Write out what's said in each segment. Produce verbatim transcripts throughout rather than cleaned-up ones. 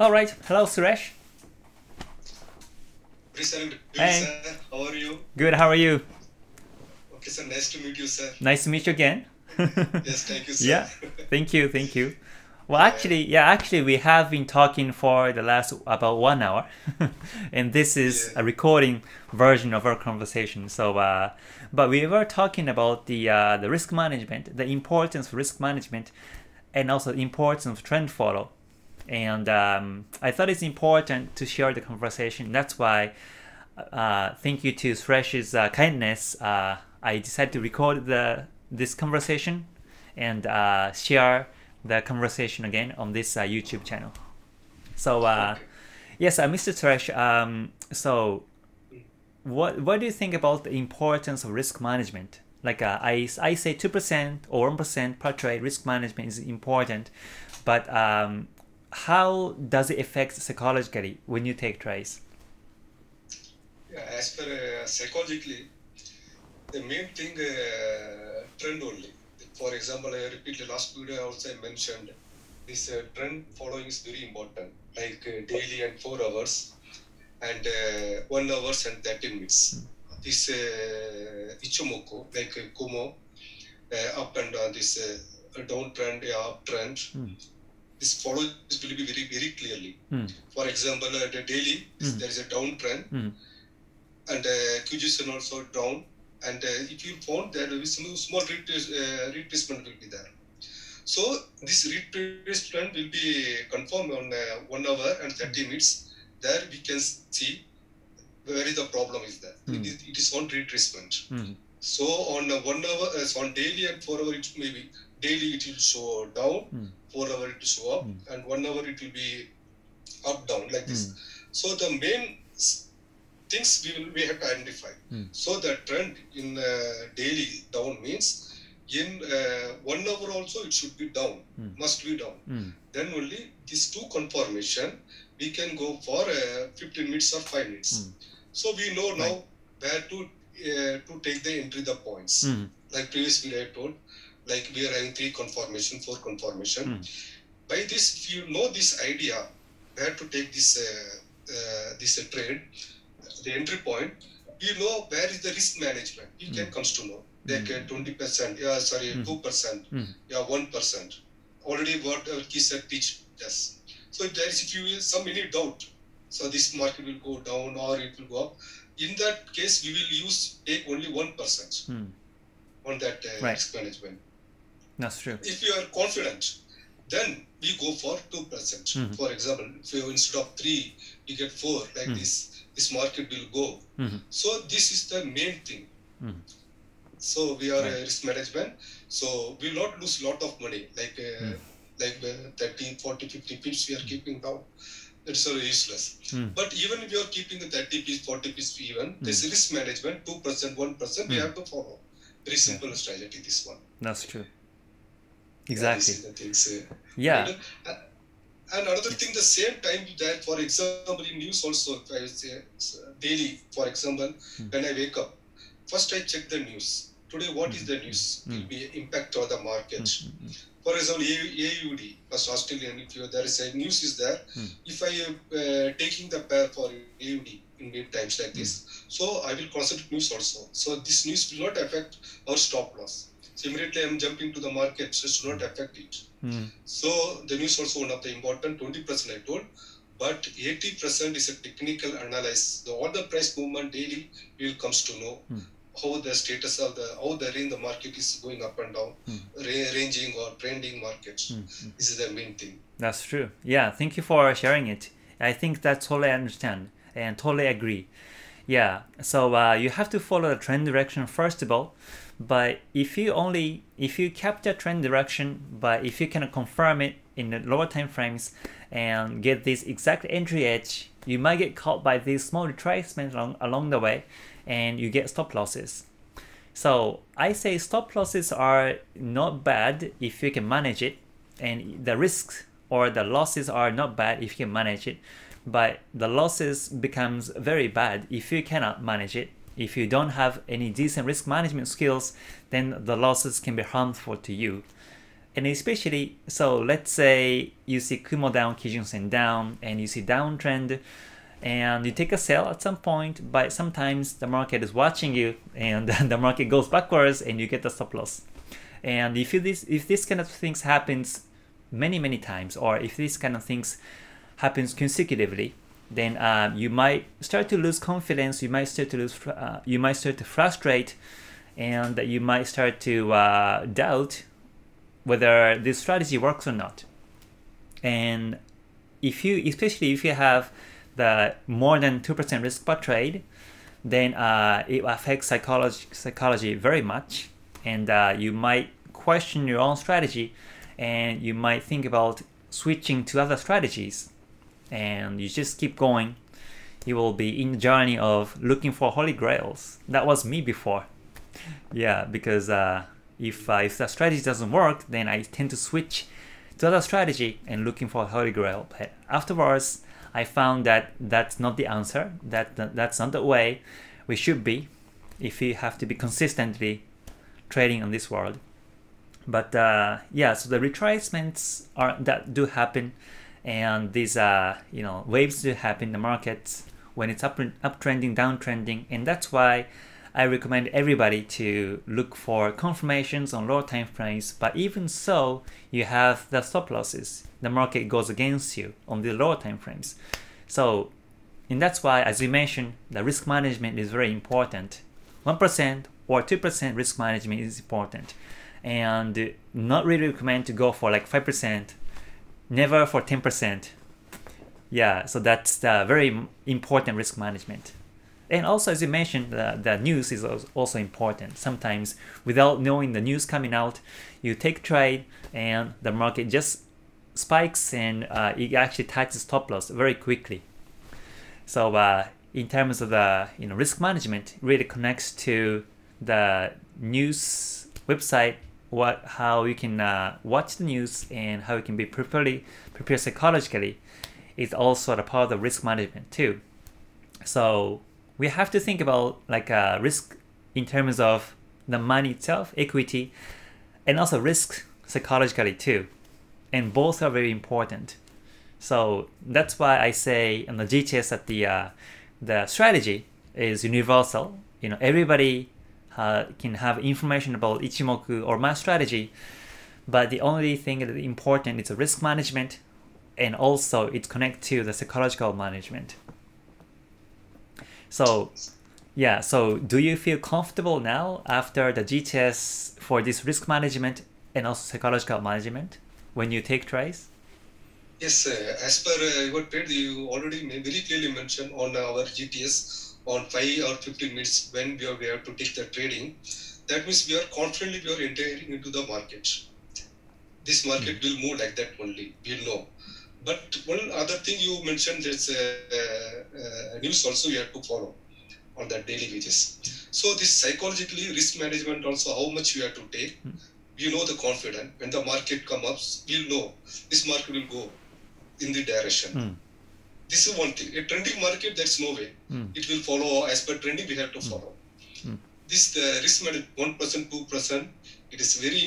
All right. Hello, Suresh. Hey. Sir. How are you? Good. How are you? Okay, sir. Nice to meet you, sir. Nice to meet you again. Yes, thank you, sir. Yeah. Thank you. Thank you. Well, actually, yeah, actually, we have been talking for the last about one hour, and this is yeah. a recording version of our conversation. So, uh, but we were talking about the uh, the risk management, the importance of risk management, and also the importance of trend follow. And um, I thought it's important to share the conversation. That's why, uh, thank you to Suresh's uh, kindness, uh, I decided to record the this conversation and uh, share the conversation again on this uh, YouTube channel. So uh, okay. yes, uh, Mister Suresh, um, so what what do you think about the importance of risk management? Like uh, I, I say two percent or one percent per trade risk management is important, but um, how does it affect psychologically when you take trades? Yeah, as per uh, psychologically, the main thing uh, trend only. For example, I repeat the last video also I mentioned, this uh, trend following is very important, like uh, daily and four hours and uh, one hours and thirty minutes. Mm. This uh, Ichimoku, like uh, Kumo, uh, up and down, this uh, downtrend, uh, uptrend, mm. this follow this will be very, very clearly. Mm. For example, uh, the daily, mm. there is a downtrend mm. and uh, Kijun sen also down. And uh, if you found there will be some small retrace, uh, retracement will be there. So this retracement will be confirmed on uh, one hour and thirty minutes. There we can see where is the problem is there. Mm. It, is, it is on retracement. Mm. So on uh, one hour, uh, so on daily and four hour, it may be daily it will show down, mm. four hour it will show up, mm. and one hour it will be up down like mm. this. So the main things we will we have to identify. Mm. So the trend in uh, daily down means in uh, one hour also it should be down, mm. must be down. Mm. Then only these two confirmation we can go for uh, fifteen minutes or five minutes. Mm. So we know now right. where to uh, to take the entry the points. Mm. Like previous video I told, like we are having three confirmation, four confirmation. Mm. By this, if you know this idea where to take this uh, uh, this uh, trade. The entry point, you know where is the risk management. You mm. can comes to know like mm. twenty percent, yeah, sorry, mm. two percent, mm. yeah, one percent. Already what our kids have teach us. So if there is if you some any doubt, so this market will go down or it will go up. In that case, we will use take only one percent mm. on that uh, right. risk management. That's true. If you are confident, then we go for two percent. Mm. For example, if you instead of three, you get four like mm. this. This market will go. Mm-hmm. So this is the main thing. Mm-hmm. So we are right. a risk management. So we will not lose a lot of money. Like uh, mm-hmm. like uh, thirty, forty, fifty pips we are mm-hmm. keeping down. It's so useless. Mm-hmm. But even if you are keeping the thirty pips, forty pips even, mm-hmm. this risk management, two percent, one percent, mm-hmm. we have to follow. Very simple yeah. strategy, this one. That's true. Exactly. Yeah. Things, uh, yeah. And, uh, And another thing, the same time that, for example, in news also, I say daily, for example, mm. when I wake up, first I check the news. Today, what mm. is the news? Mm. It will be impact on the market. Mm. For example, A U D, first Australian, if you, there is a news is there, mm. if I am uh, taking the pair for A U D in mid times like mm. this, so I will concentrate news also. So this news will not affect our stop loss. So immediately I am jumping to the market, so it should not affect it. Mm. So the news also one of the important twenty percent I told, but eighty percent is a technical analysis. The, all the price movement daily you will comes to know mm. how the status of the how the range the market is going up and down, mm. ra ranging or trending markets. Mm. This is the main thing. That's true. Yeah, thank you for sharing it. I think that's totally understand and totally agree. Yeah, so uh, you have to follow the trend direction first of all. But if you only if you capture trend direction, but if you can confirm it in the lower time frames and get this exact entry edge, you might get caught by these small retracements along, along the way, and you get stop losses. So I say stop losses are not bad if you can manage it, and the risks or the losses are not bad if you can manage it, but the losses becomes very bad if you cannot manage it. If you don't have any decent risk management skills, then the losses can be harmful to you. And especially, so let's say you see Kumo down, Kijun sen down, and you see downtrend, and you take a sell at some point, but sometimes the market is watching you, and the market goes backwards, and you get a stop loss. And if you this if this kind of things happens many many times, or if this kind of things happens consecutively, then uh, you might start to lose confidence. You might start to lose. Uh, you might start to frustrate, and you might start to uh, doubt whether this strategy works or not. And if you, especially if you have the more than two percent risk per trade, then uh, it affects psychology psychology very much. And uh, you might question your own strategy, and you might think about switching to other strategies, and you just keep going. You will be in the journey of looking for holy grails. That was me before. Yeah, because uh, if, uh, if the strategy doesn't work, then I tend to switch to other strategy and looking for a holy grail. But afterwards, I found that that's not the answer, that, that that's not the way we should be if you have to be consistently trading on this world. But uh, yeah, so the retracements are that do happen, and these uh, you know, waves do happen in the markets when it's up uptrending, downtrending, and that's why I recommend everybody to look for confirmations on lower time frames. But even so, you have the stop losses. The market goes against you on the lower time frames. So, and that's why, as you mentioned, the risk management is very important. one percent. Or two percent risk management is important, and not really recommend to go for like five percent, never for ten percent. Yeah, so that's the very important risk management. And also, as you mentioned, the, the news is also important. Sometimes without knowing the news coming out, you take trade and the market just spikes, and uh, it actually touches stop loss very quickly. So uh, in terms of the you know risk management, really connects to the news website, what how you can uh, watch the news and how you can be properly prepared psychologically is also a part of risk management too. So we have to think about like uh, risk in terms of the money itself, equity, and also risk psychologically too, and both are very important. So that's why I say on the G T S that the uh, the strategy is universal. You know, everybody Uh, can have information about Ichimoku or my strategy, but the only thing that is important is risk management, and also it connects to the psychological management. So yeah, so do you feel comfortable now after the G T S for this risk management and also psychological management when you take trades? Yes, uh, as per uh, your trade, you already very clearly mentioned on our G T S on five or fifteen minutes when we are, we have to take the trading. That means we are confidently we are entering into the market. This market will move like that only, we know. But one other thing you mentioned, there's uh, uh, news also you have to follow on the daily basis. So this psychologically risk management also, how much you have to take. You know the confidence, when the market comes up, we'll know this market will go in the direction. Mm. This is one thing. A trending market, there's no way. Mm. It will follow as per trending, we have to follow. Mm. This the risk management, one percent, two percent, it is very,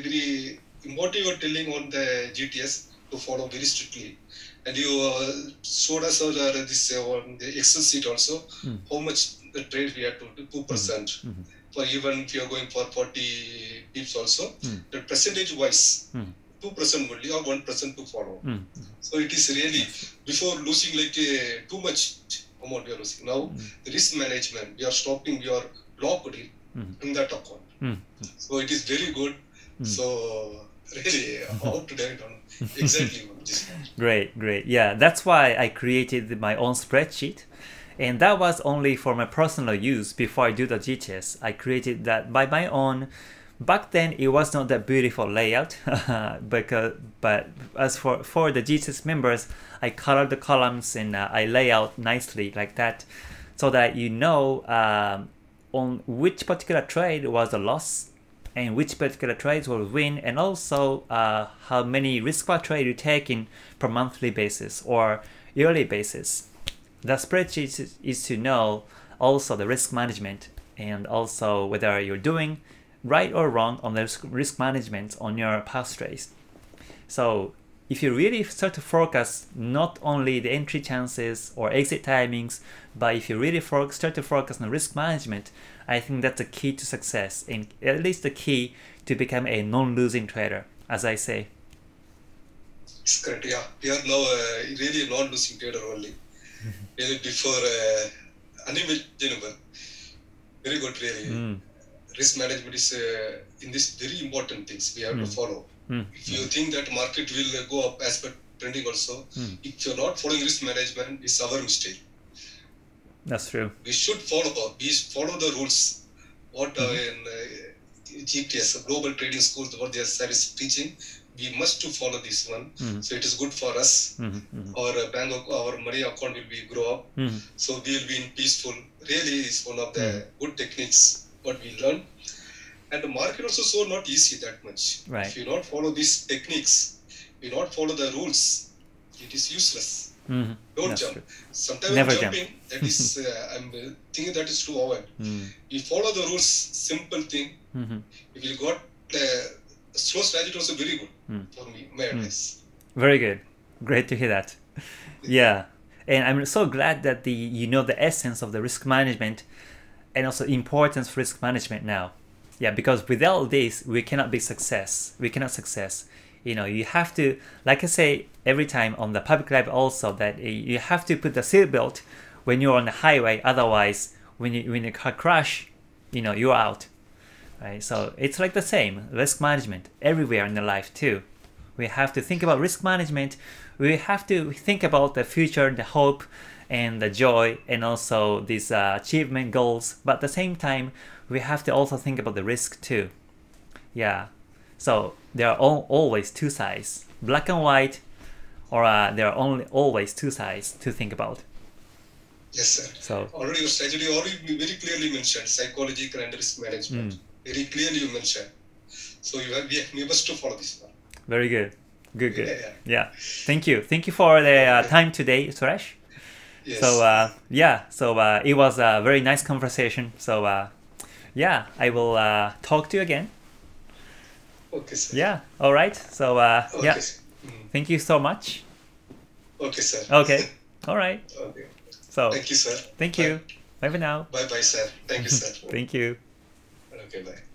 very important. You are telling on the G T S to follow very strictly. And you uh, showed us uh, this uh, on the Excel sheet also, mm. how much the trade we have to do, two percent. Mm. Mm-hmm. For even if you are going for forty pips also, mm. the percentage wise. Mm. two percent only or one percent to follow. Mm. So it is really, before losing like a, too much amount we are losing. Now, mm. risk management, we are stopping, we are locked in, mm. in that account. Mm. So it is very good. Mm. So really, how to do it on exactly this one. Great, great. Yeah, that's why I created my own spreadsheet. And that was only for my personal use before I do the G T S. I created that by my own. Back then it was not that beautiful layout, because but as for for the G T S members, I colored the columns and uh, I lay out nicely like that, so that you know um, on which particular trade was a loss, and which particular trades will win, and also uh, how many risk per trade you take in per monthly basis or yearly basis. The spreadsheet is, is to know also the risk management, and also whether you're doing right or wrong on the risk management on your past trades. So if you really start to focus not only the entry chances or exit timings, but if you really start to focus on risk management, I think that's the key to success, and at least the key to become a non-losing trader, as I say. It's correct, yeah. We are now uh, really non-losing trader only. Really before, uh, unimaginable. Very good, really. Mm. Risk management is, uh, in this, very important things we have mm. to follow. Mm. If you mm. think that market will uh, go up as per trending also, mm. if you're not following risk management, it's our mistake. That's true. We should follow, we follow the rules. What mm. uh, in uh, G T S, Global Trading School, what their sir is teaching, we must to follow this one. Mm. So it is good for us. Mm. Mm. Our bank, our money account will be grow up. Mm. So we will be in peaceful. Really is one of the mm. good techniques what we learn. And the market also so not easy that much. Right. If you not follow these techniques, you not follow the rules, it is useless. Mm-hmm. Don't That's jump. True. Sometimes Never jumping, jump. that is, uh, I'm thinking that is too avoid. Mm. You follow the rules, simple thing. Mm-hmm. If you got uh, slow strategy also very good mm. for me, my advice. Mm. Very good. Great to hear that. Yeah. And I'm so glad that the you know the essence of the risk management and also importance of risk management now. Yeah, because without this, we cannot be success. We cannot success. You know, you have to, like I say every time on the public live also, that you have to put the seatbelt when you're on the highway. Otherwise, when you when a car crash, you know, you're out. Right? So it's like the same risk management everywhere in the life too. We have to think about risk management. We have to think about the future, the hope, and the joy, and also these uh, achievement goals. But at the same time, we have to also think about the risk too. Yeah, so there are all, always two sides, black and white, or uh, there are only always two sides to think about. Yes, sir. So already your strategy already very clearly mentioned psychological and risk management. Mm. Very clearly you mentioned. So you have, we must to follow this one. Very good, good, good. Yeah, yeah. yeah. Thank you, thank you for the uh, time today, Suresh. Yes. So uh, yeah, so uh, it was a very nice conversation. So. Uh, Yeah, I will uh, talk to you again. Okay, sir. Yeah, all right. So, uh, okay, yeah, sir. Thank you so much. Okay, sir. Okay, all right. Okay. So, thank you, sir. Thank bye. you. Bye for now. Bye bye, sir. Thank you, sir. Thank you. Okay, bye.